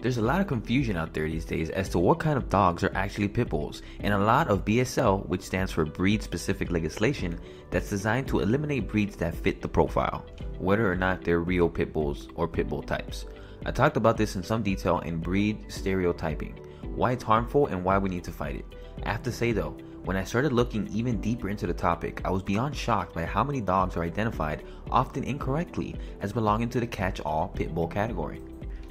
There's a lot of confusion out there these days as to what kind of dogs are actually pit bulls, and a lot of BSL, which stands for breed specific legislation, that's designed to eliminate breeds that fit the profile, whether or not they're real pit bulls or pit bull types. I talked about this in some detail in breed stereotyping, why it's harmful and why we need to fight it. I have to say though, when I started looking even deeper into the topic, I was beyond shocked by how many dogs are identified, often incorrectly, as belonging to the catch-all pit bull category.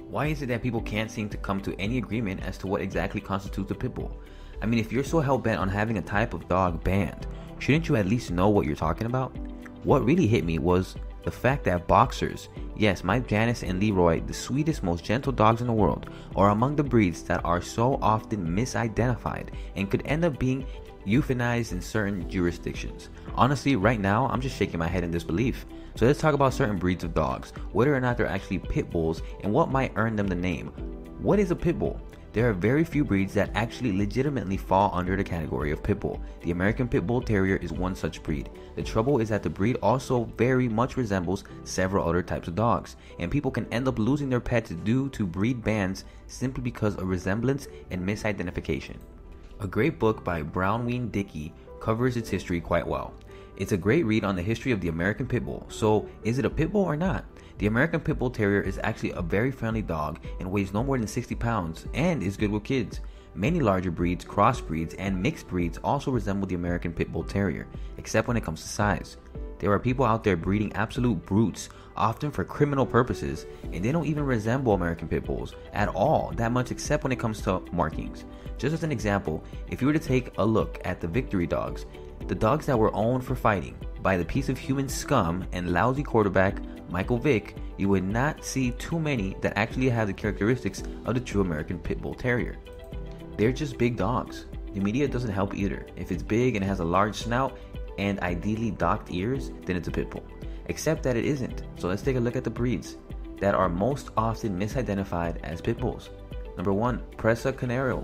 Why is it that people can't seem to come to any agreement as to what exactly constitutes a pit bull? I mean, if you're so hell-bent on having a type of dog banned, shouldn't you at least know what you're talking about? What really hit me was the fact that boxers, yes, my Janice and Leroy, the sweetest, most gentle dogs in the world, are among the breeds that are so often misidentified and could end up being euthanized in certain jurisdictions. Honestly, right now, I'm just shaking my head in disbelief. So let's talk about certain breeds of dogs, whether or not they're actually pit bulls, and what might earn them the name. What is a pit bull? There are very few breeds that actually legitimately fall under the category of pit bull. The American Pit Bull Terrier is one such breed. The trouble is that the breed also very much resembles several other types of dogs, and people can end up losing their pets due to breed bans simply because of resemblance and misidentification. A great book by Brownween Dickey covers its history quite well. It's a great read on the history of the American Pit Bull. So, is it a pit bull or not? The American Pit Bull Terrier is actually a very friendly dog and weighs no more than 60 pounds and is good with kids. Many larger breeds, crossbreeds, and mixed breeds also resemble the American Pit Bull Terrier, except when it comes to size. There are people out there breeding absolute brutes, often for criminal purposes, and they don't even resemble American Pit Bulls at all that much, except when it comes to markings. Just as an example, if you were to take a look at the Victory Dogs, the dogs that were owned for fighting by the piece of human scum and lousy quarterback Michael Vick, you would not see too many that actually have the characteristics of the true American Pit Bull Terrier. They're just big dogs. The media doesn't help either. If it's big and has a large snout and ideally docked ears, then it's a pit bull. Except that it isn't. So let's take a look at the breeds that are most often misidentified as pit bulls. Number 1, Presa Canario.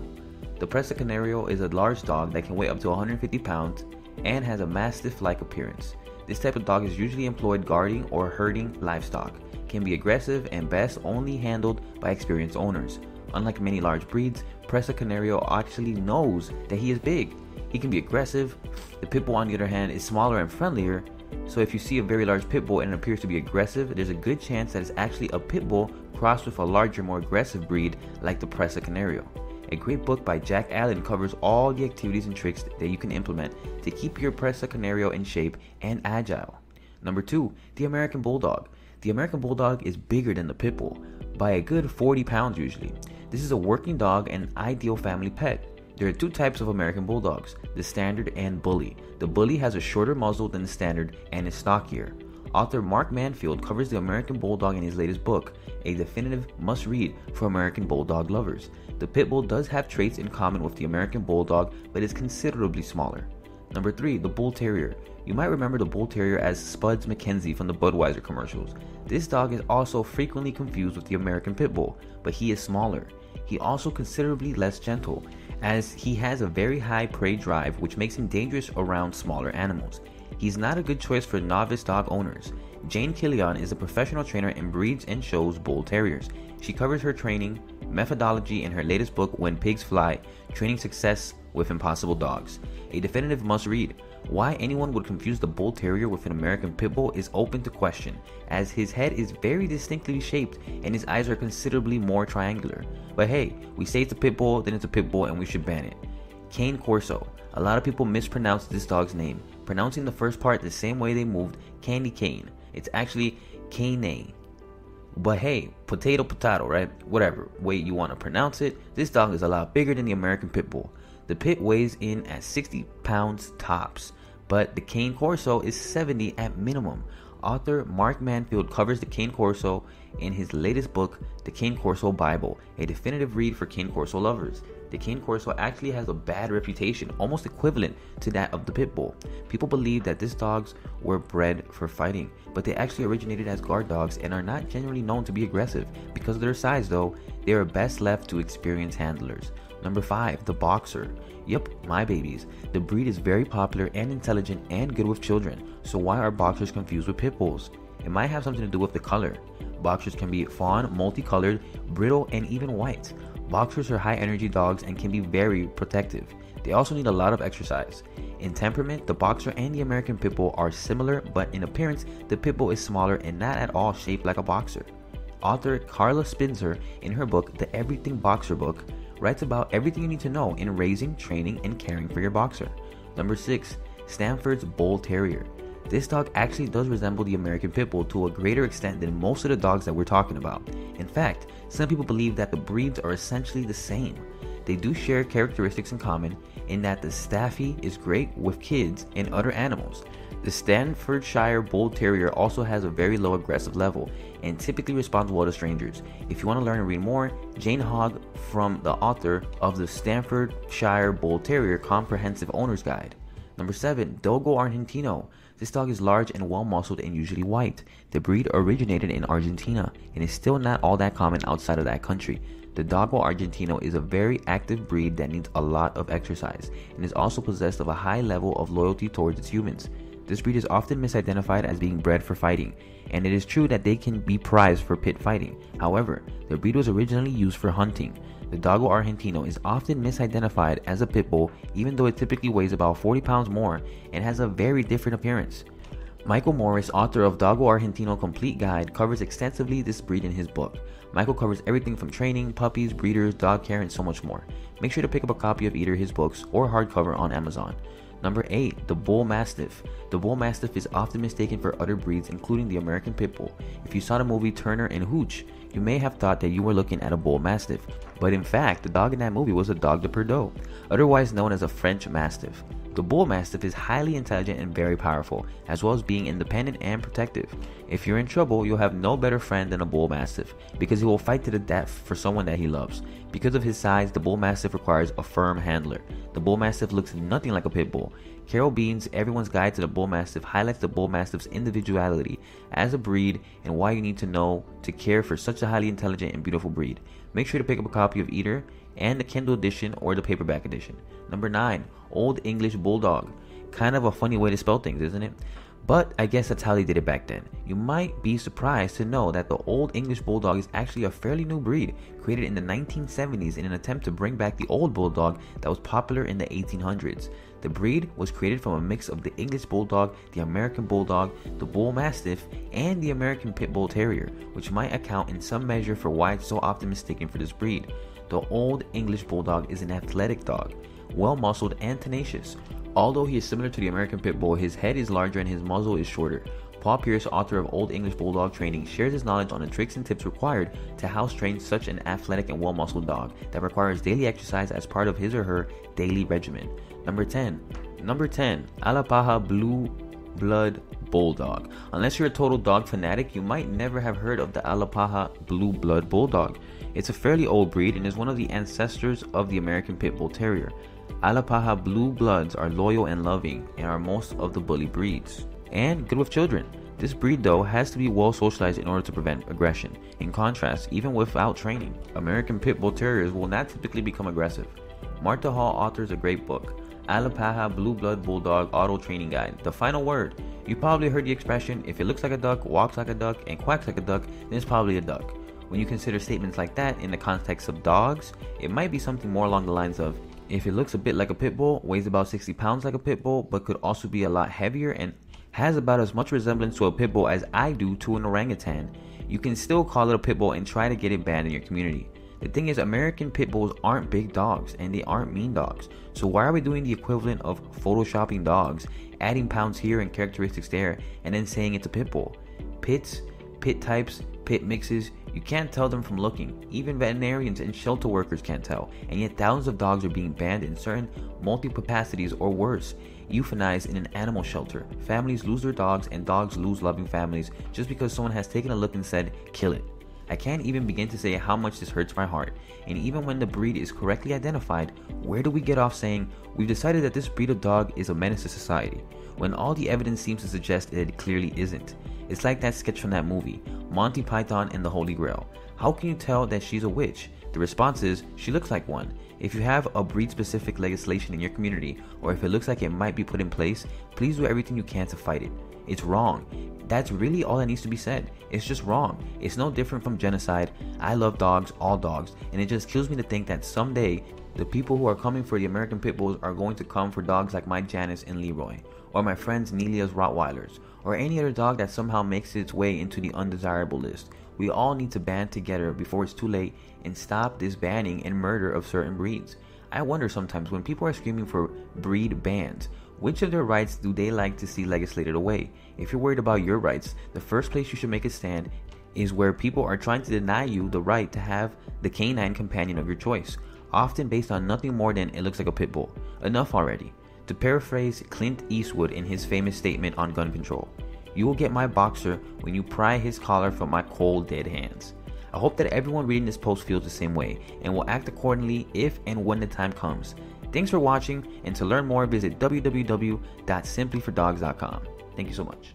The Presa Canario is a large dog that can weigh up to 150 pounds and has a mastiff-like appearance. This type of dog is usually employed guarding or herding livestock, can be aggressive, and best only handled by experienced owners. Unlike many large breeds, Presa Canario actually knows that he is big. He can be aggressive. The pit bull, on the other hand, is smaller and friendlier, so if you see a very large pit bull and it appears to be aggressive, there's a good chance that it's actually a pit bull crossed with a larger, more aggressive breed like the Presa Canario. A great book by Jack Allen covers all the activities and tricks that you can implement to keep your Presa Canario in shape and agile. Number 2, the American Bulldog. The American Bulldog is bigger than the pit bull by a good 40 pounds usually. This is a working dog and ideal family pet. There are two types of American Bulldogs, the Standard and Bully. The Bully has a shorter muzzle than the Standard and is stockier. Author Mark Manfield covers the American Bulldog in his latest book, a definitive must-read for American Bulldog lovers. The Pit Bull does have traits in common with the American Bulldog, but is considerably smaller. Number 3, the Bull Terrier. You might remember the Bull Terrier as Spuds McKenzie from the Budweiser commercials. This dog is also frequently confused with the American Pit Bull, but he is smaller. He also considerably less gentle, as he has a very high prey drive, which makes him dangerous around smaller animals. He's not a good choice for novice dog owners. Jane Killion is a professional trainer and breeds and shows Bull Terriers. She covers her training methodology in her latest book, When Pigs Fly, Training Success with Impossible Dogs, a definitive must-read. Why anyone would confuse the Bull Terrier with an American Pit Bull is open to question, as his head is very distinctly shaped and his eyes are considerably more triangular. But hey, we say it's a pit bull, then it's a pit bull, and we should ban it. Cane Corso. A lot of people mispronounce this dog's name, pronouncing the first part the same way they moved candy cane. It's actually cane. But hey, potato potato, right? Whatever way you want to pronounce it, this dog is a lot bigger than the American Pit Bull. The pit weighs in at 60 pounds tops, but the Cane Corso is 70 at minimum. Author Mark Manfield covers the Cane Corso in his latest book, The Cane Corso Bible, a definitive read for Cane Corso lovers. The Cane Corso actually has a bad reputation, almost equivalent to that of the pit bull. People believe that these dogs were bred for fighting, but they actually originated as guard dogs and are not generally known to be aggressive. Because of their size though, they are best left to experienced handlers. Number 5, the Boxer. Yep, my babies. The breed is very popular and intelligent and good with children, so why are boxers confused with pit bulls? It might have something to do with the color. Boxers can be fawn, multicolored, brittle, and even white. Boxers are high-energy dogs and can be very protective. They also need a lot of exercise. In temperament, the Boxer and the American Pit Bull are similar, but in appearance, the Pit Bull is smaller and not at all shaped like a boxer. Author Carla Spinzer, in her book, The Everything Boxer Book, writes about everything you need to know in raising, training, and caring for your boxer. Number 6. Staffordshire Bull Terrier. This dog actually does resemble the American Pit Bull to a greater extent than most of the dogs that we're talking about. In fact, some people believe that the breeds are essentially the same. They do share characteristics in common in that the Staffy is great with kids and other animals. The Staffordshire Bull Terrier also has a very low aggressive level and typically responds well to strangers. If you want to learn and read more, Jane Hogg, from the author of the Staffordshire Bull Terrier Comprehensive Owner's Guide. Number 7. Dogo Argentino. This dog is large and well-muscled and usually white. The breed originated in Argentina and is still not all that common outside of that country. The Dogo Argentino is a very active breed that needs a lot of exercise and is also possessed of a high level of loyalty towards its humans. This breed is often misidentified as being bred for fighting, and it is true that they can be prized for pit fighting. However, the breed was originally used for hunting. The Dogo Argentino is often misidentified as a pit bull, even though it typically weighs about 40 pounds more and has a very different appearance. Michael Morris, author of Dogo Argentino Complete Guide, covers extensively this breed in his book. Michael covers everything from training, puppies, breeders, dog care, and so much more. Make sure to pick up a copy of either his books or hardcover on Amazon. Number 8. The Bull Mastiff. The Bull Mastiff is often mistaken for other breeds, including the American Pit Bull. If you saw the movie Turner and Hooch, you may have thought that you were looking at a Bull Mastiff, but in fact, the dog in that movie was a Dogue de Bordeaux, otherwise known as a French Mastiff. The Bull Mastiff is highly intelligent and very powerful, as well as being independent and protective. If you're in trouble, you'll have no better friend than a Bull Mastiff, because he will fight to the death for someone that he loves. Because of his size, the Bull Mastiff requires a firm handler. The Bull Mastiff looks nothing like a pit bull. Carol Bean's Everyone's Guide to the Bull Mastiff highlights the Bull Mastiff's individuality as a breed and why you need to know to care for such a highly intelligent and beautiful breed. Make sure to pick up a copy of either and the Kindle edition or the paperback edition. Number 9. Old English Bulldog. Kind of a funny way to spell things, isn't it? But I guess that's how they did it back then. You might be surprised to know that the Old English Bulldog is actually a fairly new breed, created in the 1970s in an attempt to bring back the old Bulldog that was popular in the 1800s. The breed was created from a mix of the English Bulldog, the American Bulldog, the Bull Mastiff, and the American Pit Bull Terrier, which might account in some measure for why it's so often mistaken for this breed. The Old English Bulldog is an athletic dog, well-muscled and tenacious. Although he is similar to the American Pit Bull, his head is larger and his muzzle is shorter. Paul Pierce, author of Old English Bulldog Training, shares his knowledge on the tricks and tips required to house train such an athletic and well-muscled dog that requires daily exercise as part of his or her daily regimen. Number 10. Alapaha Blue Blood Bulldog. Unless you're a total dog fanatic, you might never have heard of the Alapaha blue blood bulldog. It's a fairly old breed and is one of the ancestors of the American Pit Bull Terrier. Alapaha blue bloods are loyal and loving and are most of the bully breeds and good with children. This breed, though, has to be well socialized in order to prevent aggression. In contrast, even without training, American Pit Bull Terriers will not typically become aggressive. Marta Hall authors a great book, Alapaha Blue Blood Bulldog Auto Training Guide. The final word. You probably heard the expression, if it looks like a duck, walks like a duck, and quacks like a duck, then it's probably a duck. When you consider statements like that in the context of dogs, it might be something more along the lines of, if it looks a bit like a pit bull, weighs about 60 pounds like a pit bull, but could also be a lot heavier and has about as much resemblance to a pit bull as I do to an orangutan, you can still call it a pit bull and try to get it banned in your community. The thing is, American Pit Bulls aren't big dogs and they aren't mean dogs, so why are we doing the equivalent of photoshopping dogs, adding pounds here and characteristics there, and then saying it's a pit bull? Pits, pit types, pit mixes, you can't tell them from looking. Even veterinarians and shelter workers can't tell, and yet thousands of dogs are being banned in certain multi-capacities or worse, euthanized in an animal shelter. Families lose their dogs and dogs lose loving families just because someone has taken a look and said, kill it. I can't even begin to say how much this hurts my heart. And even when the breed is correctly identified, where do we get off saying, we've decided that this breed of dog is a menace to society, when all the evidence seems to suggest that it clearly isn't? It's like that sketch from that movie, Monty Python and the Holy Grail. How can you tell that she's a witch? The response is, she looks like one. If you have a breed-specific legislation in your community, or if it looks like it might be put in place, please do everything you can to fight it. It's wrong. That's really all that needs to be said. It's just wrong. It's no different from genocide. I love dogs, all dogs, and it just kills me to think that someday the people who are coming for the American Pit Bulls are going to come for dogs like my Janice and Leroy, or my friends Nelia's Rottweilers, or any other dog that somehow makes its way into the undesirable list. We all need to band together before it's too late and stop this banning and murder of certain breeds. I wonder sometimes when people are screaming for breed bans, which of their rights do they like to see legislated away? If you're worried about your rights, the first place you should make a stand is where people are trying to deny you the right to have the canine companion of your choice, often based on nothing more than it looks like a pit bull. Enough already. To paraphrase Clint Eastwood in his famous statement on gun control, you will get my boxer when you pry his collar from my cold dead hands. I hope that everyone reading this post feels the same way and will act accordingly if and when the time comes. Thanks for watching, and to learn more, visit www.SimplyForDogs.com. Thank you so much.